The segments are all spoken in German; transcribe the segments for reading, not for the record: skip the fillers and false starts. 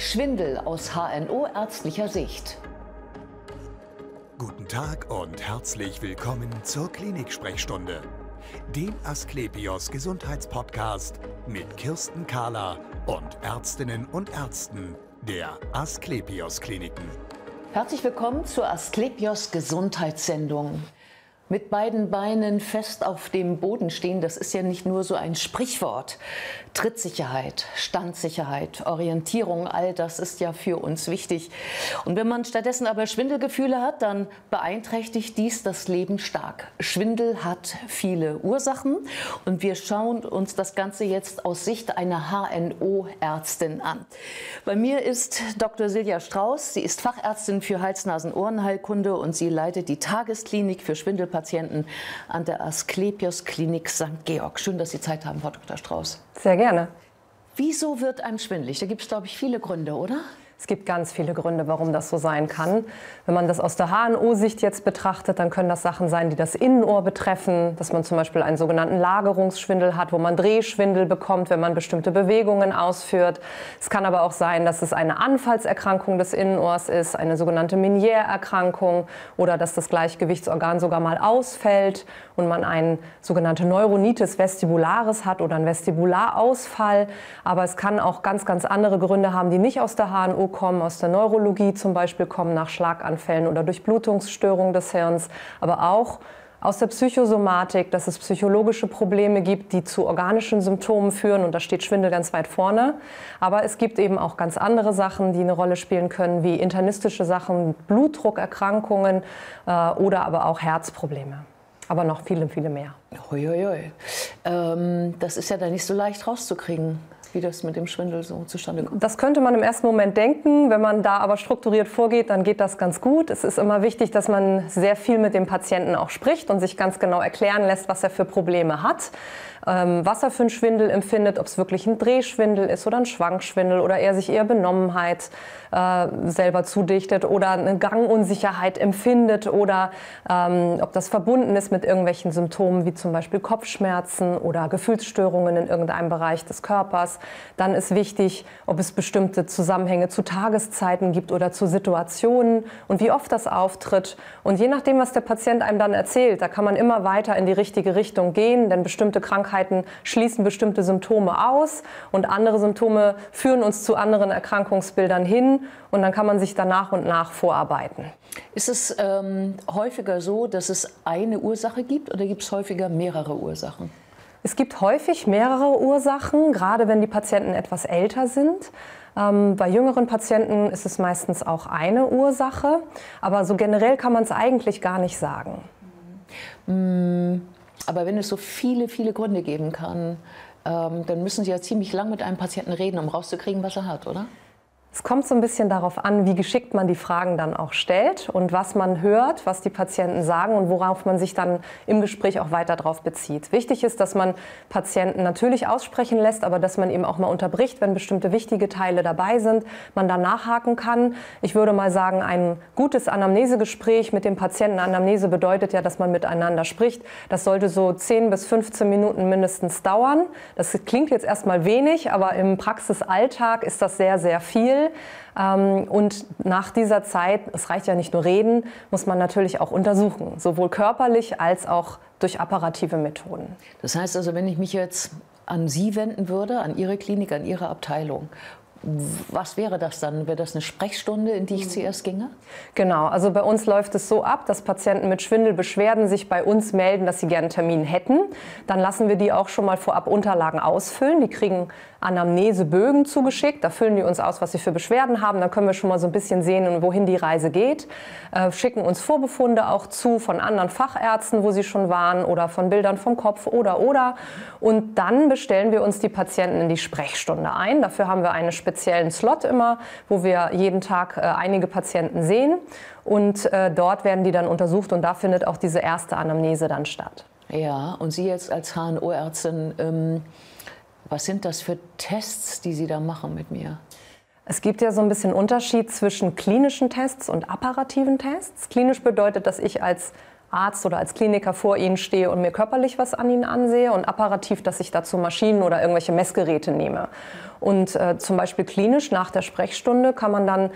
Schwindel aus HNO-ärztlicher Sicht. Guten Tag und herzlich willkommen zur Klinik-Sprechstunde, dem Asklepios-Gesundheitspodcast mit Kirsten Kahler und Ärztinnen und Ärzten der Asklepios-Kliniken. Herzlich willkommen zur Asklepios-Gesundheitssendung. Mit beiden Beinen fest auf dem Boden stehen, das ist ja nicht nur so ein Sprichwort. Trittsicherheit, Standsicherheit, Orientierung, all das ist ja für uns wichtig. Und wenn man stattdessen aber Schwindelgefühle hat, dann beeinträchtigt dies das Leben stark. Schwindel hat viele Ursachen und wir schauen uns das Ganze jetzt aus Sicht einer HNO-Ärztin an. Bei mir ist Dr. Silja Strauß, sie ist Fachärztin für Hals-Nasen-Ohren-Heilkunde und sie leitet die Tagesklinik für Schwindelpatienten an der Asklepios-Klinik St. Georg. Schön, dass Sie Zeit haben, Frau Dr. Strauß. Sehr gerne. Wieso wird einem schwindelig? Da gibt es, glaube ich, viele Gründe, oder? Es gibt ganz viele Gründe, warum das so sein kann. Wenn man das aus der HNO-Sicht jetzt betrachtet, dann können das Sachen sein, die das Innenohr betreffen, dass man zum Beispiel einen sogenannten Lagerungsschwindel hat, wo man Drehschwindel bekommt, wenn man bestimmte Bewegungen ausführt. Es kann aber auch sein, dass es eine Anfallserkrankung des Innenohrs ist, eine sogenannte Menière-Erkrankung oder dass das Gleichgewichtsorgan sogar mal ausfällt und man eine sogenannte Neuronitis Vestibularis hat oder einen Vestibularausfall. Aber es kann auch ganz andere Gründe haben, die nicht aus der HNO kommen, aus der Neurologie zum Beispiel kommen, nach Schlaganfällen oder Durchblutungsstörungen des Hirns, aber auch aus der Psychosomatik, dass es psychologische Probleme gibt, die zu organischen Symptomen führen und da steht Schwindel ganz weit vorne. Aber es gibt eben auch ganz andere Sachen, die eine Rolle spielen können, wie internistische Sachen, Blutdruckerkrankungen oder aber auch Herzprobleme. Aber noch viele mehr. Das ist ja dann nicht so leicht rauszukriegen, wie das mit dem Schwindel so zustande kommt. Das könnte man im ersten Moment denken. Wenn man da aber strukturiert vorgeht, dann geht das ganz gut. Es ist immer wichtig, dass man sehr viel mit dem Patienten auch spricht und sich ganz genau erklären lässt, was er für Probleme hat, was er für einen Schwindel empfindet, ob es wirklich ein Drehschwindel ist oder ein Schwankschwindel oder er sich eher Benommenheit selber zudichtet oder eine Gangunsicherheit empfindet oder ob das verbunden ist mit irgendwelchen Symptomen wie zum Beispiel Kopfschmerzen oder Gefühlsstörungen in irgendeinem Bereich des Körpers. Dann ist wichtig, ob es bestimmte Zusammenhänge zu Tageszeiten gibt oder zu Situationen und wie oft das auftritt. Und je nachdem, was der Patient einem dann erzählt, da kann man immer weiter in die richtige Richtung gehen, denn bestimmte Krankheiten schließen bestimmte Symptome aus und andere Symptome führen uns zu anderen Erkrankungsbildern hin und dann kann man sich da nach und nach vorarbeiten. Ist es häufiger so, dass es eine Ursache gibt oder gibt es häufiger mehrere Ursachen? Es gibt häufig mehrere Ursachen, gerade wenn die Patienten etwas älter sind. Bei jüngeren Patienten ist es meistens auch eine Ursache, aber so generell kann man es eigentlich gar nicht sagen. Aber wenn es so viele Gründe geben kann, dann müssen Sie ja ziemlich lang mit einem Patienten reden, um rauszukriegen, was er hat, oder? Es kommt so ein bisschen darauf an, wie geschickt man die Fragen dann auch stellt und was man hört, was die Patienten sagen und worauf man sich dann im Gespräch auch weiter darauf bezieht. Wichtig ist, dass man Patienten natürlich aussprechen lässt, aber dass man eben auch mal unterbricht, wenn bestimmte wichtige Teile dabei sind, man da nachhaken kann. Ich würde mal sagen, ein gutes Anamnesegespräch mit dem Patienten. Anamnese bedeutet ja, dass man miteinander spricht. Das sollte so 10 bis 15 Minuten mindestens dauern. Das klingt jetzt erstmal wenig, aber im Praxisalltag ist das sehr viel. Und nach dieser Zeit, es reicht ja nicht nur reden, muss man natürlich auch untersuchen, sowohl körperlich als auch durch apparative Methoden. Das heißt also, wenn ich mich jetzt an Sie wenden würde, an Ihre Klinik, an Ihre Abteilung, was wäre das dann? Wäre das eine Sprechstunde, in die ich zuerst ginge? Genau, also bei uns läuft es so ab, dass Patienten mit Schwindelbeschwerden sich bei uns melden, dass sie gerne einen Termin hätten. Dann lassen wir die auch schon mal vorab Unterlagen ausfüllen. Die kriegen Anamnesebögen zugeschickt. Da füllen die uns aus, was sie für Beschwerden haben. Dann können wir schon mal so ein bisschen sehen, wohin die Reise geht. Schicken uns Vorbefunde auch zu von anderen Fachärzten, wo sie schon waren oder von Bildern vom Kopf oder. Und dann bestellen wir uns die Patienten in die Sprechstunde ein. Dafür haben wir eine speziellen Slot immer, wo wir jeden Tag einige Patienten sehen und dort werden die dann untersucht und da findet auch diese erste Anamnese dann statt. Ja, und Sie jetzt als HNO-Ärztin, was sind das für Tests, die Sie da machen mit mir? Es gibt ja so ein bisschen Unterschied zwischen klinischen Tests und apparativen Tests. Klinisch bedeutet, dass ich als Arzt oder als Kliniker vor Ihnen stehe und mir körperlich was an Ihnen ansehe und apparativ, dass ich dazu Maschinen oder irgendwelche Messgeräte nehme. Und zum Beispiel klinisch nach der Sprechstunde kann man dann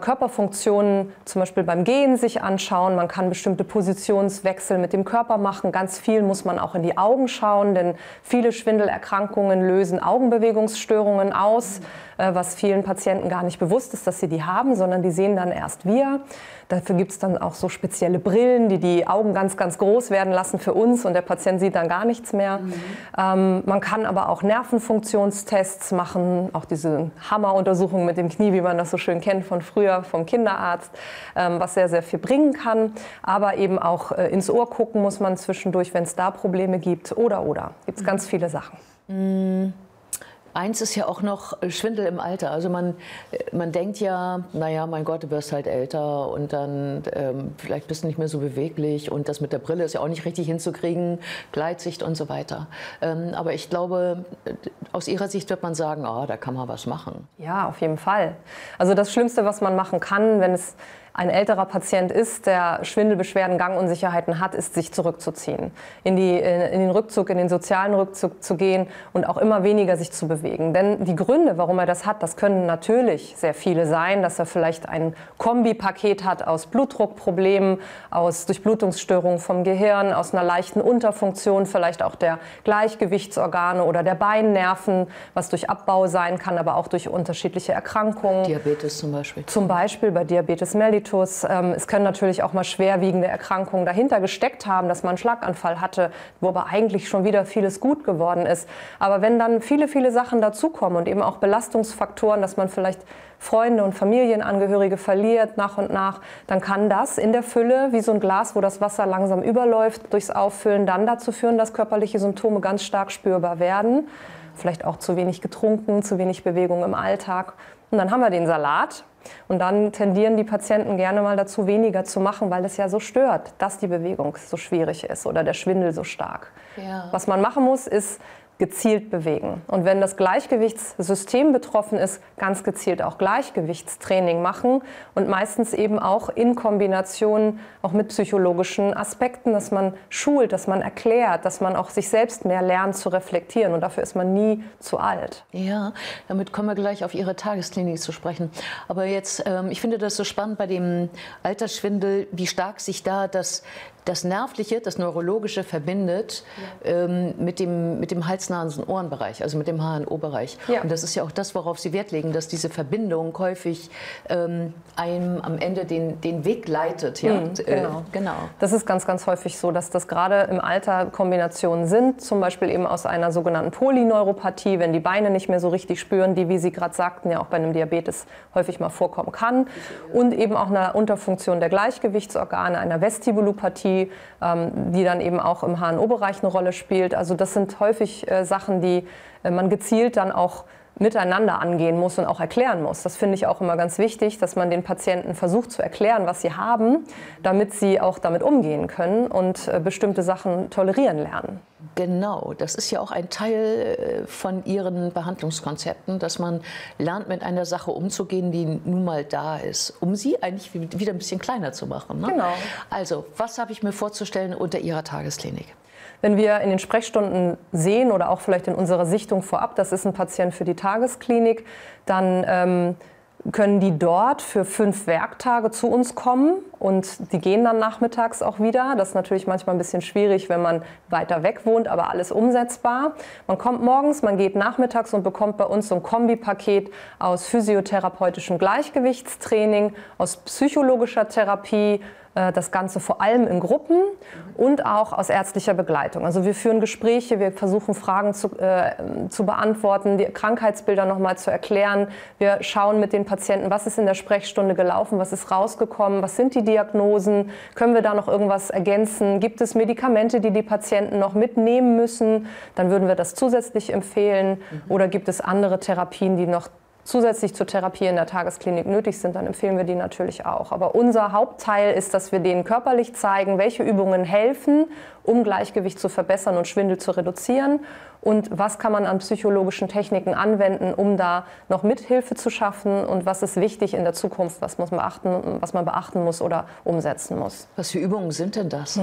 Körperfunktionen zum Beispiel beim Gehen sich anschauen. Man kann bestimmte Positionswechsel mit dem Körper machen. Ganz viel muss man auch in die Augen schauen, denn viele Schwindelerkrankungen lösen Augenbewegungsstörungen aus, was vielen Patienten gar nicht bewusst ist, dass sie die haben, sondern die sehen dann erst wir. Dafür gibt es dann auch so spezielle Brillen, die die Augen ganz, ganz groß werden lassen für uns und der Patient sieht dann gar nichts mehr. Mhm. Man kann aber auch Nervenfunktionstests machen. Auch diese Hammeruntersuchung mit dem Knie, wie man das so schön kennt von früher, vom Kinderarzt, was sehr, sehr viel bringen kann. Aber eben auch ins Ohr gucken muss man zwischendurch, wenn es da Probleme gibt oder. Gibt es ganz viele Sachen. Eins ist ja auch noch Schwindel im Alter. Also man denkt ja, naja, mein Gott, du wirst halt älter und dann vielleicht bist du nicht mehr so beweglich und das mit der Brille ist ja auch nicht richtig hinzukriegen, Gleitsicht und so weiter. Aber ich glaube, aus Ihrer Sicht wird man sagen, oh, da kann man was machen. Ja, auf jeden Fall. Also das Schlimmste, was man machen kann, wenn es ein älterer Patient ist, der Schwindelbeschwerden, Gangunsicherheiten hat, ist, sich zurückzuziehen, in den sozialen Rückzug zu gehen und auch immer weniger sich zu bewegen. Denn die Gründe, warum er das hat, das können natürlich sehr viele sein, dass er vielleicht ein Kombipaket hat aus Blutdruckproblemen, aus Durchblutungsstörungen vom Gehirn, aus einer leichten Unterfunktion, vielleicht auch der Gleichgewichtsorgane oder der Beinnerven, was durch Abbau sein kann, aber auch durch unterschiedliche Erkrankungen. Diabetes zum Beispiel. Zum Beispiel bei Diabetes mellitus. Es können natürlich auch mal schwerwiegende Erkrankungen dahinter gesteckt haben, dass man einen Schlaganfall hatte, wo aber eigentlich schon wieder vieles gut geworden ist. Aber wenn dann viele, viele Sachen dazukommen und eben auch Belastungsfaktoren, dass man vielleicht Freunde und Familienangehörige verliert nach und nach, dann kann das in der Fülle, wie so ein Glas, wo das Wasser langsam überläuft, durchs Auffüllen dann dazu führen, dass körperliche Symptome ganz stark spürbar werden. Vielleicht auch zu wenig getrunken, zu wenig Bewegung im Alltag. Und dann haben wir den Salat. Und dann tendieren die Patienten gerne mal dazu, weniger zu machen, weil es ja so stört, dass die Bewegung so schwierig ist oder der Schwindel so stark. Ja. Was man machen muss, ist gezielt bewegen. Und wenn das Gleichgewichtssystem betroffen ist, ganz gezielt auch Gleichgewichtstraining machen und meistens eben auch in Kombination auch mit psychologischen Aspekten, dass man schult, dass man erklärt, dass man auch sich selbst mehr lernt zu reflektieren und dafür ist man nie zu alt. Ja, damit kommen wir gleich auf Ihre Tagesklinik zu sprechen. Aber jetzt, ich finde das so spannend bei dem Altersschwindel, wie stark sich da das Nervliche, das Neurologische verbindet mit dem Hals-Nasen-Ohren-Bereich, also mit dem HNO-Bereich. Ja. Und das ist ja auch das, worauf Sie Wert legen, dass diese Verbindung häufig einem am Ende den Weg leitet. Ja? Mhm, genau. Das ist ganz, ganz häufig so, dass das gerade im Alter Kombinationen sind, zum Beispiel eben aus einer sogenannten Polyneuropathie, wenn die Beine nicht mehr so richtig spüren, die, wie Sie gerade sagten, ja auch bei einem Diabetes häufig mal vorkommen kann. Und eben auch einer Unterfunktion der Gleichgewichtsorgane, einer Vestibulopathie, die dann eben auch im HNO-Bereich eine Rolle spielt. Also das sind häufig Sachen, die man gezielt dann auch miteinander angehen muss und auch erklären muss. Das finde ich auch immer ganz wichtig, dass man den Patienten versucht zu erklären, was sie haben, damit sie auch damit umgehen können und bestimmte Sachen tolerieren lernen. Genau, das ist ja auch ein Teil von Ihren Behandlungskonzepten, dass man lernt, mit einer Sache umzugehen, die nun mal da ist, um sie eigentlich wieder ein bisschen kleiner zu machen. Ne? Genau. Also, was habe ich mir vorzustellen unter Ihrer Tagesklinik? Wenn wir in den Sprechstunden sehen oder auch vielleicht in unserer Sichtung vorab, das ist ein Patient für die Tagesklinik, dann können die dort für 5 Werktage zu uns kommen und die gehen dann nachmittags auch wieder. Das ist natürlich manchmal ein bisschen schwierig, wenn man weiter weg wohnt, aber alles umsetzbar. Man kommt morgens, man geht nachmittags und bekommt bei uns so ein Kombipaket aus physiotherapeutischem Gleichgewichtstraining, aus psychologischer Therapie, das Ganze vor allem in Gruppen und auch aus ärztlicher Begleitung. Also wir führen Gespräche, wir versuchen Fragen zu beantworten, die Krankheitsbilder nochmal zu erklären. Wir schauen mit den Patienten, was ist in der Sprechstunde gelaufen, was ist rausgekommen, was sind die Diagnosen, können wir da noch irgendwas ergänzen, gibt es Medikamente, die die Patienten noch mitnehmen müssen, dann würden wir das zusätzlich empfehlen oder gibt es andere Therapien, die noch zusätzlich zur Therapie in der Tagesklinik nötig sind, dann empfehlen wir die natürlich auch. Aber unser Hauptteil ist, dass wir denen körperlich zeigen, welche Übungen helfen, um Gleichgewicht zu verbessern und Schwindel zu reduzieren und was kann man an psychologischen Techniken anwenden, um da noch Mithilfe zu schaffen und was ist wichtig in der Zukunft, was muss man beachten, muss oder umsetzen muss. Was für Übungen sind denn das?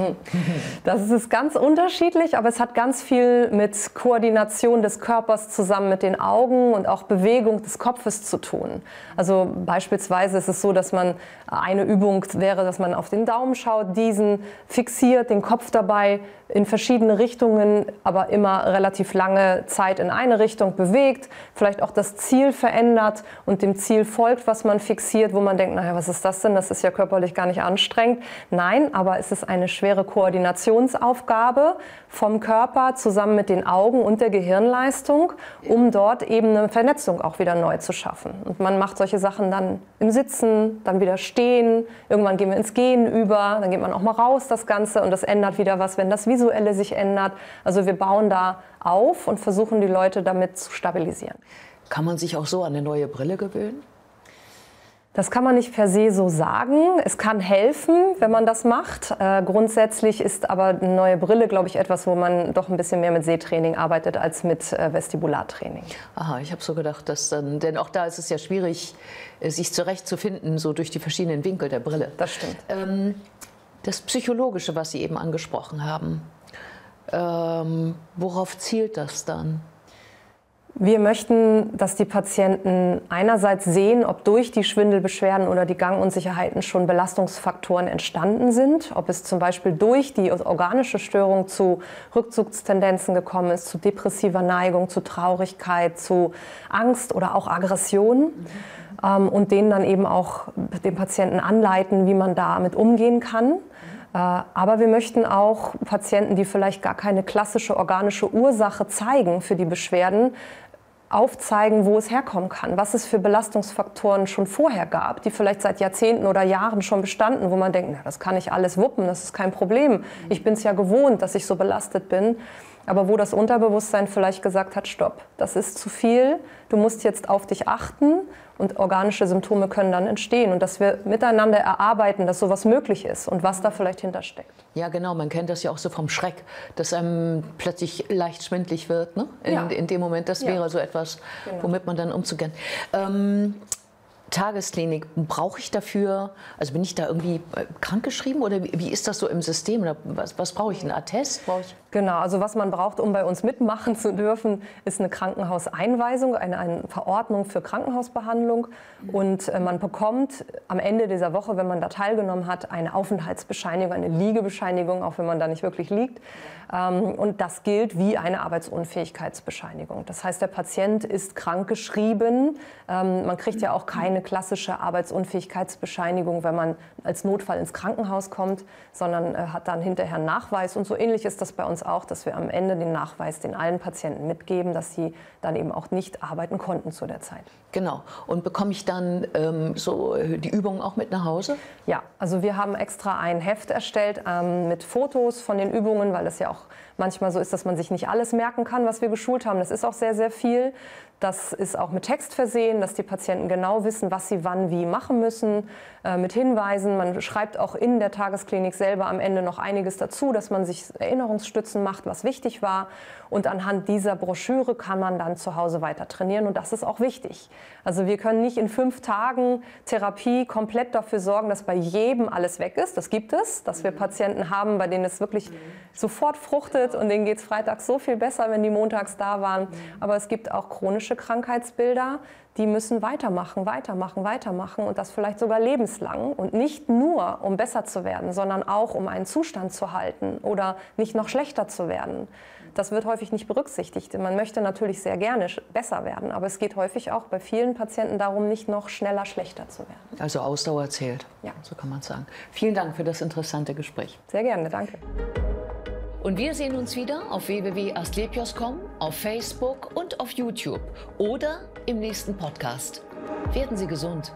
Das ist ganz unterschiedlich, aber es hat ganz viel mit Koordination des Körpers zusammen mit den Augen und auch Bewegung des Kopfes zu tun. Also beispielsweise ist es so, dass man eine Übung wäre, dass man auf den Daumen schaut, diesen fixiert, den Kopf dabei in verschiedene Richtungen, aber immer relativ lange Zeit in eine Richtung bewegt, vielleicht auch das Ziel verändert und dem Ziel folgt, was man fixiert, wo man denkt, naja, was ist das denn? Das ist ja körperlich gar nicht anstrengend. Nein, aber es ist eine schwere Koordinationsaufgabe vom Körper zusammen mit den Augen und der Gehirnleistung, um dort eben eine Vernetzung auch wieder neu zu schaffen. Und man macht solche Sachen dann im Sitzen, dann wieder stehen, irgendwann gehen wir ins Gehen über, dann geht man auch mal raus, das Ganze, und das ändert wieder was, wenn das Visuelle sich ändert. Also wir bauen da auf und versuchen die Leute damit zu stabilisieren. Kann man sich auch so an eine neue Brille gewöhnen? Das kann man nicht per se so sagen. Es kann helfen, wenn man das macht. Grundsätzlich ist aber eine neue Brille, glaube ich, etwas, wo man doch ein bisschen mehr mit Sehtraining arbeitet als mit Vestibulartraining. Aha, ich habe so gedacht, dass dann, denn auch da ist es ja schwierig, sich zurechtzufinden, so durch die verschiedenen Winkel der Brille. Das stimmt. Das Psychologische, was Sie eben angesprochen haben, worauf zielt das dann? Wir möchten, dass die Patienten einerseits sehen, ob durch die Schwindelbeschwerden oder die Gangunsicherheiten schon Belastungsfaktoren entstanden sind, ob es zum Beispiel durch die organische Störung zu Rückzugstendenzen gekommen ist, zu depressiver Neigung, zu Traurigkeit, zu Angst oder auch Aggressionen. Und denen dann eben auch den Patienten anleiten, wie man damit umgehen kann. Aber wir möchten auch Patienten, die vielleicht gar keine klassische organische Ursache zeigen für die Beschwerden, aufzeigen, wo es herkommen kann, was es für Belastungsfaktoren schon vorher gab, die vielleicht seit Jahrzehnten oder Jahren schon bestanden, wo man denkt, na, das kann ich alles wuppen, das ist kein Problem, ich bin es ja gewohnt, dass ich so belastet bin, aber wo das Unterbewusstsein vielleicht gesagt hat, stopp, das ist zu viel, du musst jetzt auf dich achten und organische Symptome können dann entstehen und dass wir miteinander erarbeiten, dass sowas möglich ist und was da vielleicht hintersteckt. Ja genau, man kennt das ja auch so vom Schreck, dass einem plötzlich leicht schwindelig wird, ne? In dem Moment, das wäre so etwas, womit man dann umzugehen. Tagesklinik, brauche ich dafür, also bin ich da irgendwie krankgeschrieben oder wie ist das so im System? Oder was brauche ich, ein Attest? Genau, also was man braucht, um bei uns mitmachen zu dürfen, ist eine Krankenhauseinweisung, eine Verordnung für Krankenhausbehandlung und man bekommt am Ende dieser Woche, wenn man da teilgenommen hat, eine Aufenthaltsbescheinigung, eine Liegebescheinigung, auch wenn man da nicht wirklich liegt und das gilt wie eine Arbeitsunfähigkeitsbescheinigung. Das heißt, der Patient ist krankgeschrieben, man kriegt ja auch keine klassische Arbeitsunfähigkeitsbescheinigung, wenn man als Notfall ins Krankenhaus kommt, sondern hat dann hinterher einen Nachweis. Und so ähnlich ist das bei uns auch, dass wir am Ende den Nachweis den allen Patienten mitgeben, dass sie dann eben auch nicht arbeiten konnten zu der Zeit. Genau. Und bekomme ich dann so die Übungen auch mit nach Hause? Ja, also wir haben extra ein Heft erstellt mit Fotos von den Übungen, weil das ja auch manchmal so ist, dass man sich nicht alles merken kann, was wir geschult haben. Das ist auch sehr, sehr viel. Das ist auch mit Text versehen, dass die Patienten genau wissen, was sie wann wie machen müssen, mit Hinweisen. Man schreibt auch in der Tagesklinik selber am Ende noch einiges dazu, dass man sich Erinnerungsstützen macht, was wichtig war. Und anhand dieser Broschüre kann man dann zu Hause weiter trainieren und das ist auch wichtig. Also wir können nicht in 5 Tagen Therapie komplett dafür sorgen, dass bei jedem alles weg ist. Das gibt es, dass wir Patienten haben, bei denen es wirklich sofort fruchtet und denen geht es freitags so viel besser, wenn die montags da waren. Aber es gibt auch chronische Krankheitsbilder, die müssen weitermachen, weitermachen, weitermachen und das vielleicht sogar lebenslang und nicht nur, um besser zu werden, sondern auch, um einen Zustand zu halten oder nicht noch schlechter zu werden. Das wird häufig nicht berücksichtigt. Man möchte natürlich sehr gerne besser werden, aber es geht häufig auch bei vielen Patienten darum, nicht noch schneller schlechter zu werden. Also Ausdauer zählt, ja, so kann man sagen. Vielen Dank für das interessante Gespräch. Sehr gerne, danke. Und wir sehen uns wieder auf www.asklepios.com, auf Facebook und auf YouTube oder im nächsten Podcast. Werden Sie gesund!